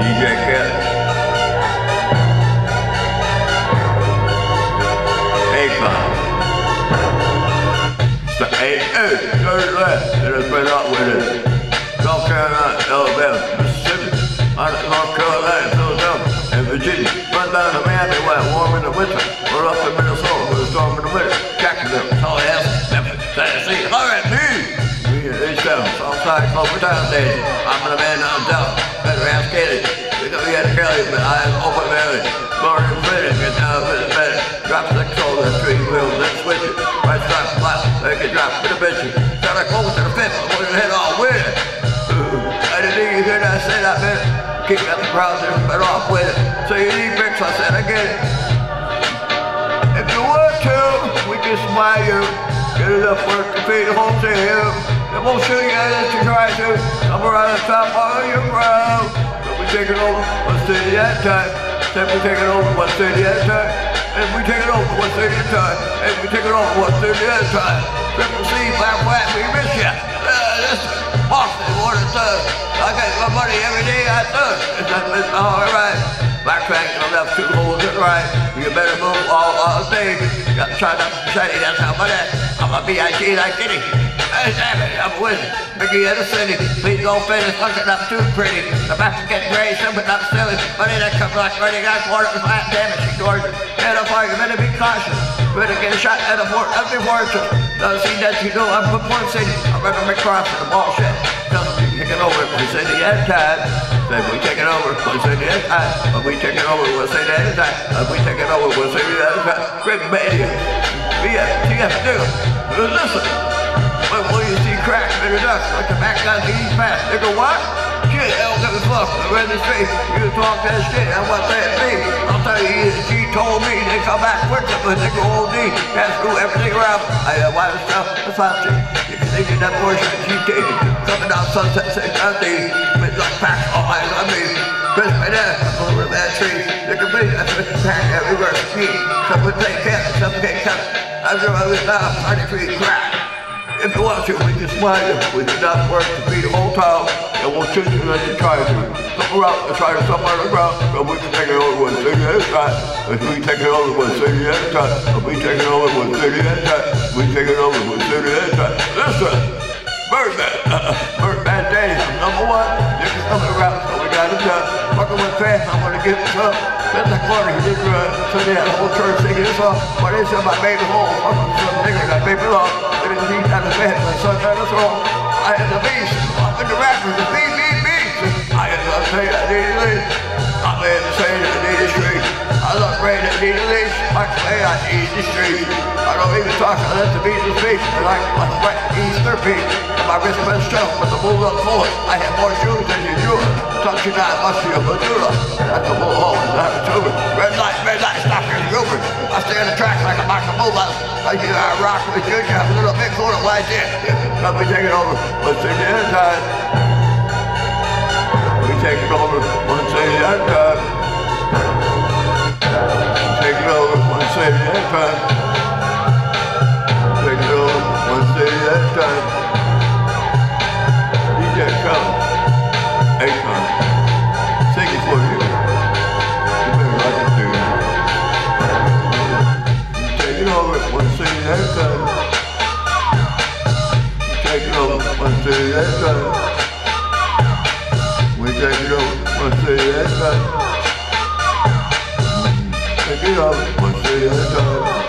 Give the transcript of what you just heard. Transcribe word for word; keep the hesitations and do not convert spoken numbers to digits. D J Kelly. The eight inch, third left, it has been up with it. North Carolina, Alabama, Mississippi, North Carolina, Philadelphia, and Virginia. Run down to Miami while it's warm in the winter. Run up to Minnesota with a storm in the winter. Jacksonville, Tallahassee, Memphis, Tennessee. All right, me! We at H seven, Southside, Clovertown, Daisy. I'm the man down south. Better ask Katie. We got to get the Kelly, but eyes open barely. Glory and pretty, get down with the better. Drop six over the street wheels, then switch it. Right side, flat. They can drop with a bitch. Got a cold to the fifth, I want your head all weird. I didn't think you heard I say that bit. Keep out the crowds, they're better off with it. So you need bricks, I said I get it. If you want to, we can smile you. Get enough work to feed the whole team. They won't shoot you as you try to. Come around the top of your ground. If we take it over, one city at a time. If we take it over, one city at a time. And we take it over one city at a time. And we take it over one city at a time. Triple C, black, black, we miss ya. Uh, this is Boston, what it does. I get my money every day I does. It's not it's all right. Backtrack to the left, two holes to the right. You better move all all day. You got to try not to shiny, that's how much that. I'm a B I G like Diddy. Hey, damn it, I'm a wizard. Mickey of the city. Please don't finish, looking up too pretty. The back to get gray, something not silly. Money that comes like money, got water with my damage, George. And a fire, you better be cautious. You better get shot at a fort of your fortune. Doesn't seem that you know I'm from Port City. I'm running across the bullshit. Doesn't seem you can over if we say the end time. Then we take it over, we say the end time. If we take it over, we'll say the end time. If we take it over, we'll say the end time. Great media. B S T F two. Listen. When will you see crack in the dust? Like the back guy to eat fast. They go, what? Shit, I don't give a fuck. I'm in the street. You talk that shit. I want that baby. I'll tell you, she told me they come back quicker, but they go all deep. Can't screw everything around. I got wild stuff, that's hot shit. You can think of that portion she's taking. Coming out sunset, six days. It's like packs, all eyes on me. Chris, my dad, I'm over that tree. They can be a pack everywhere. Some would play camp, some can't come. I'm sure I was now, ninety-three crack. If you want to, we can smile you. We do not work to feed the whole town. And we'll shoot you as you try to. Come around and try to stop on the ground. But we can take it over one city at a time. If we take it over one city at a time. If we take it over one city at a time. We take it over one city at a time. Listen! Birdman! Uh-uh. Birdman Danny, number one. You can come around, so we got it done. Fucking went fast, I'm gonna get it up. Spent that corner, he did run. So they had the whole church singing this song. But they said my baby home. Fucking some nigga got baby long. They didn't eat out of bed, my son had us wrong. I had the beast, up in the rafters, the beat, beat, beat. I had to say I need a leash. I had to say I need a street. I love rain, I need a leash. I can say I need the street. I don't even talk, I let the beat speak. And I can let wet Easter beat. And my wrist went strong, but the bull up forward. I had more shoes than you drew. Touch you not, must be a Maduro. That's the bull hole, it's not a tuber. Red light, red light, stop your goober. I stay on the track like a micromobiles. I hear I rock with you, you have a little bit corner like this. Let me take it over, one city at a time. We take it over, one city at a time. Take it over, one city at a time. Take it over, one city at a time. D J Kelly, Akon, sing it for you. You better like it too. Take it over, one city at a time. One city at a time. We take it over, one city at a time. Take it over, one city at a time.